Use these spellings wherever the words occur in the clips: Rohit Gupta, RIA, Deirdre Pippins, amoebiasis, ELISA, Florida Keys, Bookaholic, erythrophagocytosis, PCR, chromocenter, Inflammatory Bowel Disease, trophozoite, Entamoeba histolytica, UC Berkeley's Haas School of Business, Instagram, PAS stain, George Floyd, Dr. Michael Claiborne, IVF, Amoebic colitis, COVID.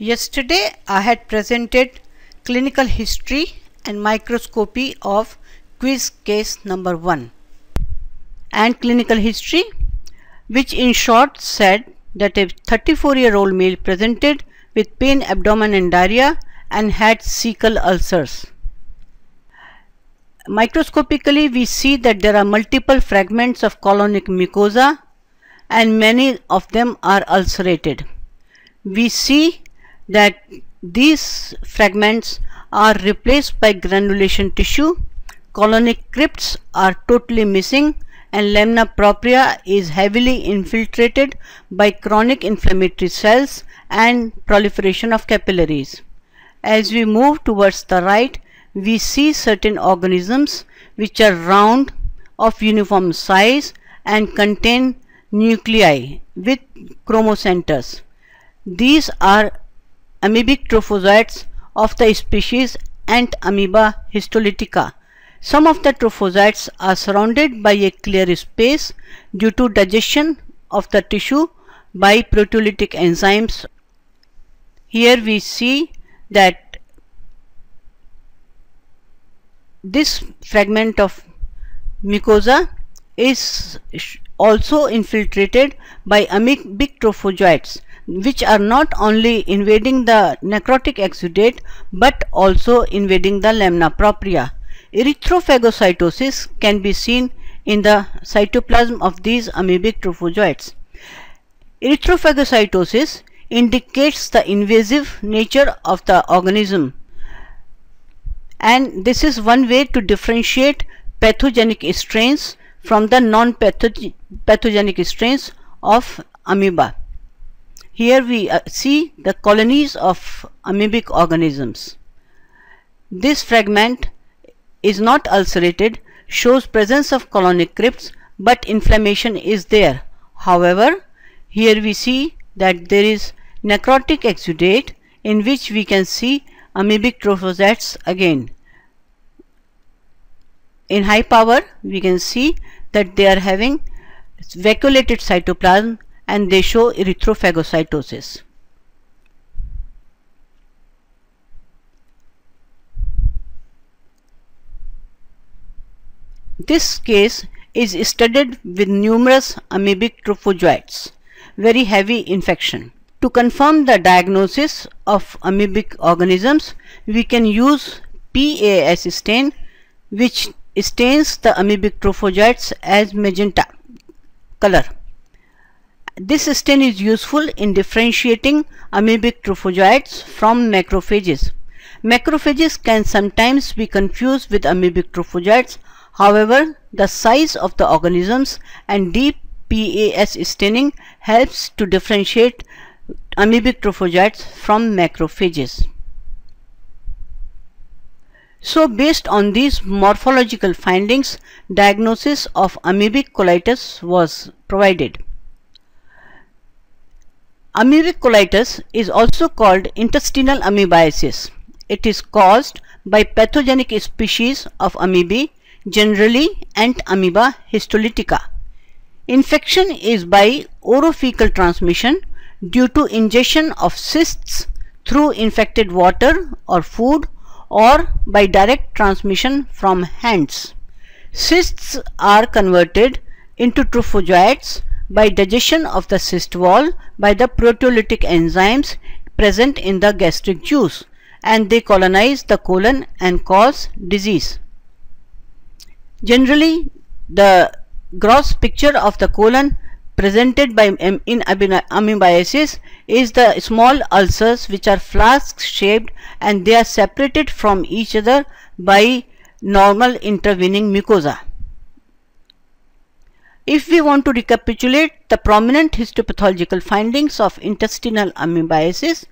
Yesterday I had presented clinical history and microscopy of quiz case number 1 and clinical history, which in short said that a 34-year-old male presented with pain, abdomen and diarrhea and had cecal ulcers. Microscopically we see that there are multiple fragments of colonic mucosa and many of them are ulcerated. We see that these fragments are replaced by granulation tissue, colonic crypts are totally missing and lamina propria is heavily infiltrated by chronic inflammatory cells and proliferation of capillaries. As we move towards the right, we see certain organisms which are round, of uniform size and contain nuclei with chromocenters. These are amoebic trophozoites of the species Entamoeba histolytica. Some of the trophozoites are surrounded by a clear space due to digestion of the tissue by proteolytic enzymes. Here we see that this fragment of mucosa is also infiltrated by amoebic trophozoites, which are not only invading the necrotic exudate but also invading the lamina propria. Erythrophagocytosis can be seen in the cytoplasm of these amoebic trophozoites. Erythrophagocytosis indicates the invasive nature of the organism, and this is one way to differentiate pathogenic strains from the non-pathogenic strains of amoeba. Here we see the colonies of amoebic organisms. This fragment is not ulcerated, shows presence of colonic crypts, but inflammation is there. However, here we see that there is necrotic exudate in which we can see amoebic trophozoites again. In high power we can see that they are having vacuolated cytoplasm and they show erythrophagocytosis. This case is studded with numerous amoebic trophozoites, very heavy infection. To confirm the diagnosis of amoebic organisms, we can use PAS stain, which stains the amoebic trophozoites as magenta color. This stain is useful in differentiating amoebic trophozoites from macrophages. Macrophages can sometimes be confused with amoebic trophozoites. However, the size of the organisms and deep PAS staining helps to differentiate amoebic trophozoites from macrophages. So, based on these morphological findings, diagnosis of amoebic colitis was provided. Amoebic colitis is also called intestinal amoebiasis. It is caused by pathogenic species of amoebae, generally Entamoeba histolytica. Infection is by orofecal transmission due to ingestion of cysts through infected water or food, or by direct transmission from hands. Cysts are converted into trophozoites by digestion of the cyst wall by the proteolytic enzymes present in the gastric juice, and they colonize the colon and cause disease. Generally, the gross picture of the colon presented by in amoebiasis is the small ulcers which are flask shaped, and they are separated from each other by normal intervening mucosa. If we want to recapitulate the prominent histopathological findings of intestinal amoebiasis,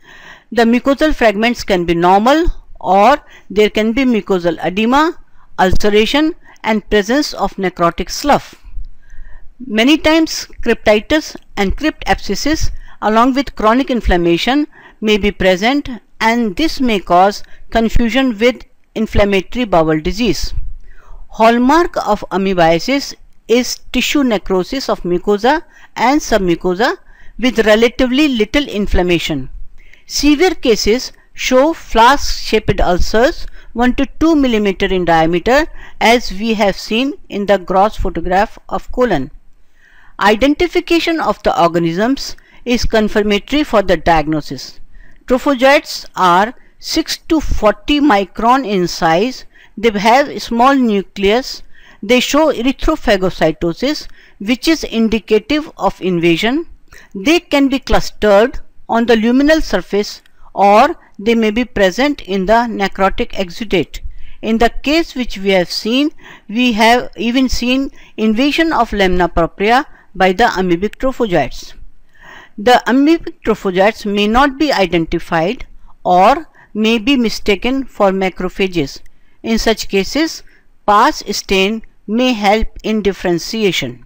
the mucosal fragments can be normal, or there can be mucosal edema, ulceration and presence of necrotic slough. Many times cryptitis and crypt abscesses along with chronic inflammation may be present, and this may cause confusion with inflammatory bowel disease. Hallmark of amoebiasis is tissue necrosis of mucosa and submucosa with relatively little inflammation. Severe cases show flask-shaped ulcers 1 to 2 mm in diameter, as we have seen in the gross photograph of colon. Identification of the organisms is confirmatory for the diagnosis. Trophozoites are 6 to 40 micron in size. They have small nucleus. They show erythrophagocytosis, which is indicative of invasion. They can be clustered on the luminal surface, or they may be present in the necrotic exudate. In the case which we have seen, we have even seen invasion of lamina propria by the amoebic trophozoites. The amoebic trophozoites may not be identified or may be mistaken for macrophages. In such cases, PAS stain may help in differentiation.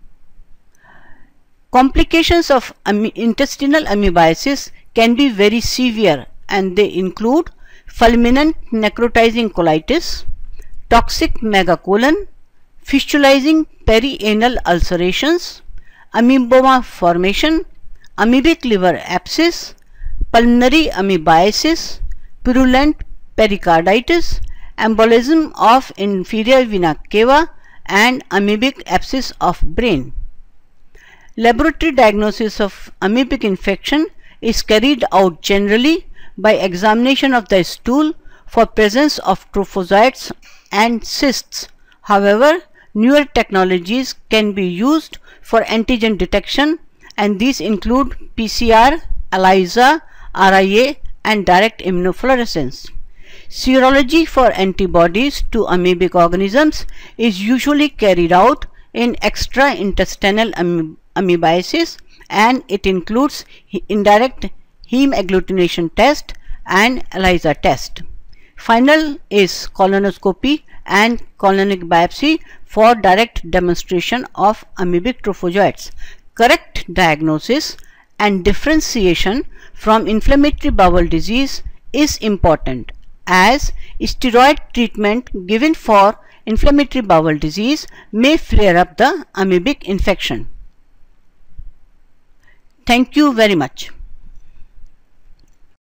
Complications of intestinal amoebiasis can be very severe, and they include fulminant necrotizing colitis, toxic megacolon, fistulizing perianal ulcerations, amoeboma formation, amoebic liver abscess, pulmonary amoebiasis, purulent pericarditis, embolism of inferior vena cava, and amoebic abscess of brain. Laboratory diagnosis of amoebic infection is carried out generally by examination of the stool for presence of trophozoites and cysts. However, newer technologies can be used for antigen detection, and these include PCR, ELISA, RIA, and direct immunofluorescence. Serology for antibodies to amoebic organisms is usually carried out in extraintestinal amoebiasis, and it includes indirect heme agglutination test and ELISA test. Final is colonoscopy and colonic biopsy for direct demonstration of amoebic trophozoites. Correct diagnosis and differentiation from inflammatory bowel disease is important, as steroid treatment given for inflammatory bowel disease may flare up the amoebic infection. Thank you very much.